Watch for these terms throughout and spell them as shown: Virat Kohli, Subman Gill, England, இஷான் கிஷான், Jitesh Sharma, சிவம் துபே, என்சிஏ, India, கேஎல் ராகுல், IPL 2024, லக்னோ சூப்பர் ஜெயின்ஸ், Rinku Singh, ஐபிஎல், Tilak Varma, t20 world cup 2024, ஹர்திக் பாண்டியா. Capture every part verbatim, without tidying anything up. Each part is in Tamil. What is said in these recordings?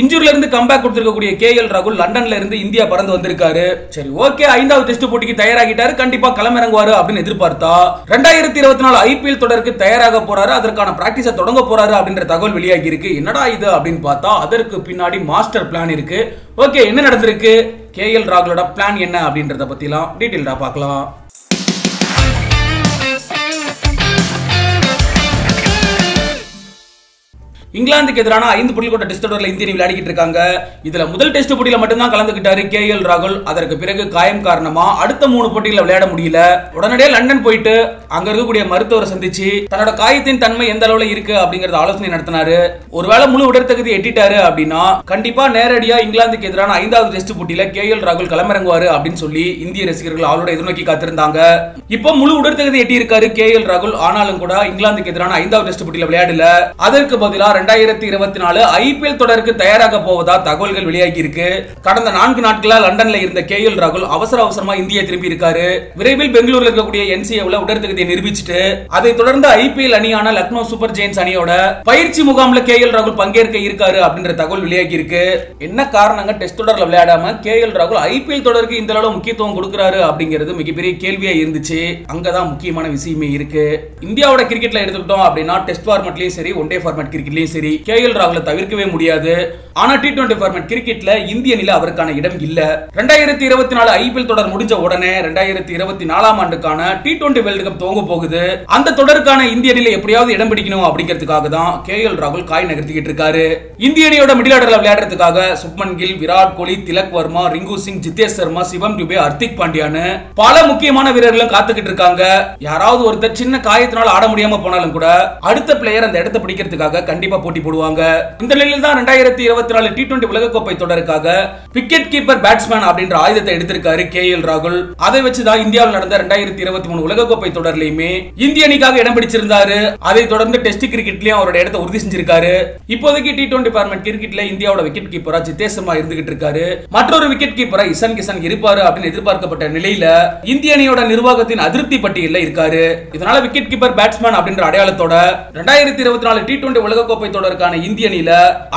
இன்ஜூரில இருந்து கம்பேக் கொடுத்திருக்கக்கூடிய கேஎல் ராகுல் லண்டன்ல இருந்து இந்தியா பறந்து வந்திருக்காரு. சரி, ஓகே, ஐந்தாவது டெஸ்ட் போட்டிக்கு தயாராகிட்டாரு, கண்டிப்பா களமிறங்குவாரு அப்படின்னு எதிர்பார்த்தா ரெண்டாயிரத்தி இருபத்தி நாலு ஐபிஎல் தொடருக்கு தயாராக போறாரு, அதற்கான பிராக்டிஸை தொடங்க போறாரு அப்படின்ற தகவல் வெளியாகி இருக்கு. என்னடா இது அப்படின்னு பார்த்தா அதற்கு பின்னாடி மாஸ்டர் பிளான் இருக்கு. ஓகே, என்ன நடந்திருக்கு, கேஎல் ராகுலோட பிளான் என்ன அப்படின்றத பத்திலாம் டீட்டெயில்டா பார்க்கலாம். இங்கிலாந்துக்கு எதிரான ஐந்து புள்ளி கொண்ட டெஸ்ட் தொடரில் இந்திய அணி விளையாடிக்கிட்டு இருக்காங்க. இதுல முதல் டெஸ்ட் போட்டியில மட்டும்தான் கலந்துக்கிட்டாரு கேஎல் ராகுல். அதற்கு பிறகு காயம் காரணமா அடுத்த மூணு போட்டியில விளையாட முடியல. உடனடியே லண்டன் போயிட்டு அங்க இருக்கக்கூடிய மருத்துவரை சந்திச்சு தன்னோட காயத்தின் தன்மை எந்த அளவுல இருக்கு அப்படிங்கறத ஆலோசனை நடத்தினாரு. ஒருவேளை முழு உடல் தகுதி எட்டிட்டாரு அப்படின்னா கண்டிப்பா நேரடியா இங்கிலாந்துக்கு எதிரான ஐந்தாவது டெஸ்ட் போட்டியில கேஎல் ராகுல் களமிறங்குவாரு அப்படின்னு சொல்லி இந்திய ரசிகர்கள் அவரோட எதிர்நோக்கி காத்திருந்தாங்க. இப்போ முழு உடல் தகுதி எட்டி இருக்காரு கேஎல் ராகுல். ஆனாலும் கூட இங்கிலாந்துக்கு எதிரான ஐந்தாவது டெஸ்ட் போட்டியில விளையாடல. அதற்கு பதிலாக இரண்டாயிரத்தி இருபத்தி நான்கு ஐபிஎல் தொடருக்கு தயாராக போவதா தகவல்கள் வெளியாகி இருக்கு. கடந்த நான்கு நாட்களா லண்டன்ல இருந்த கேஎல் ராகுல் அவசர அவசரமா இந்தியா திரும்பி இருக்காரு. விரைவில் பெங்களூர்ல இருக்கக்கூடிய என்சிஏவுல உடற்தகுதியை நிரூபிச்சுட்டு அதை தொடர்ந்து ஐபிஎல் அணியான லக்னோ சூப்பர் ஜெயின்ஸ் அணியோட பயிற்சி முகாம்ல கேஎல் ராகுல் பங்கேற்க இருக்காரு அப்படின்ற தகவல் வெளியாகி இருக்கு. என்ன காரணங்க டெஸ்ட் தொடர்ல விளையாடாம கேஎல் ராகுல் ஐபிஎல் தொடருக்கு இந்த அளவு முக்கியத்துவம் கொடுக்கிறாரு அப்படிங்கிறது மிகப்பெரிய கேள்வியா இருந்துச்சு. அங்கதான் முக்கியமான விஷயமே இருக்கு. இந்தியாவோட கிரிக்கெட்ல எடுத்துக்கிட்டோம் அப்படின்னா டெஸ்ட் ஃபார்மட்லயும் சரி, ஒன் டே ஃபார்மட் கிரிக்கெட்லயும் சரி, கேஎல் ராகுலை தவிர்க்கவே முடியாது. ஆனா டி இருபது ஃபார்மட் கிரிக்கெட்ல இந்திய அணியில அவருக்கான இடம் இல்ல. இரண்டாயிரத்தி இருபத்தி நான்கு ஐபிஎல் தொடர் முடிஞ்ச உடனே இரண்டாயிரத்தி இருபத்தி நான்காம் ஆண்டுக்கான டி இருபது வேர்ல்ட் கப் துவங்க போகுது. அந்த தொடருக்கான இந்திய அணியில எப்படியாவது இடம் பிடிக்கணும் அப்படிங்கிறதுக்காக தான் கேஎல் ராகுல் காய் நகர்த்திக்கிட்டு இருக்காரு. இந்திய அணியோட மிடில் ஆர்டர்ல விளையாடுறதுக்காக சுப்மன் கில், விராட் கோலி, திலக் வர்மா, ரிங்கு சிங், ஜிதேஷ் சர்மா, சிவம் துபே, ஹர்திக் பாண்டியான்னு பல முக்கியமான வீரர்களும் காத்துக்கிட்டு இருக்காங்க. யாராவது ஒருத்தர் சின்ன காயத்தினால் ஆட முடியாம போனாலும் கூட அடுத்த பிளேயர் அந்த இடத்தை பிடிக்கிறதுக்காக கண்டிப்பா போட்டி போடுவாங்க. இந்த நிலையில் தான் இரண்டாயிரத்தி இருபத்தி நான்கு டி இருபது உலகக்கோப்பை தொடருக்காக விக்கெட் கீப்பர் பேட்ஸ்மேன் அப்படின்ற ஆயுதத்தை எடுத்திருக்காரு கேஎல் ராகுல். அதை வச்சு தான் இந்தியாவில் நடந்த இரண்டாயிரத்தி இருபத்தி மூன்று உலகக்கோப்பை தொடர்லயுமே இந்திய அணிக்காக இடம் பிடிச்சிருந்தாரு. அதை தொடர்ந்து டெஸ்ட் கிரிக்கெட்லயும் அவரோட இடத்தை உறுதி செஞ்சிருக்காரு. இப்போதைக்கு டி இருபது ஃபார்மட் கிரிக்கெட்ல இந்தியாவோட விக்கெட் கீப்பரா ஜிதேஷ் சர்மா இருந்துகிட்டு இருக்காரு. மற்றொரு விக்கெட் கீப்பரா இஷான் கிஷான் இருப்பாரு அப்படின்னு எதிர்பார்க்கப்பட்ட நிலையில இந்திய அணியோட நிர்வாகத்தின் அதிருப்தி பட்டியல்ல இருக்காரு. இதனால விக்கெட் கீப்பர் பேட்ஸ்மேன் அப்படின்ற அடையாளத்தோட இரண்டாயிரத்தி இருபத்தி நான்கு டி இருபது உலகக்கோப்பை தொடர்கான இந்திய அணியில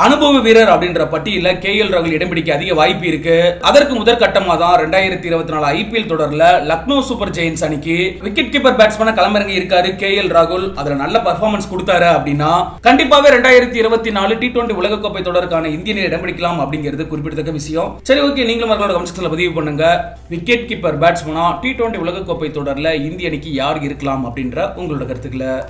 அனுபவ வீரர் அப்படின்ற பட்டியல கேஎல் ராகுல் இடம் பிடிக்க அதிக வாய்ப்பு இருக்கு. அதற்கு முதற்கட்டமா தான் இரண்டாயிரத்தி இருபத்தி நான்கு ஐபிஎல் தொடர்ல லக்னோ சூப்பர் ஜெயின்ஸ் அணிக்கு விக்கெட் கீப்பர் பேட்ஸ்மேன் களமிறங்கி இருக்காரு கேஎல் ராகுல். அதுல நல்ல பெர்ஃபார்மன்ஸ் கொடுத்தாரு அப்படின்னா கண்டிப்பாவே இரண்டாயிரத்தி இருபத்தி நான்கு டி இருபது உலகக்கோப்பை தொடர்கான இந்திய அணியில இடம் பிடிக்கலாம் அப்படிங்கிறது குறிப்பிடத்தக்க விஷயம். சரி, ஓகே, நீங்களும் அவர்களோட கமெண்ட் செக்ஷன்ல பதிவு பண்ணுங்க. விக்கெட் கீப்பர் பேட்ஸ்மேனா டி இருபது உலகக்கோப்பை தொடர்ல இந்திய அணிக்கு யார் இருக்கலாம் அப்படின்ற உங்களோட கருத்துக்களை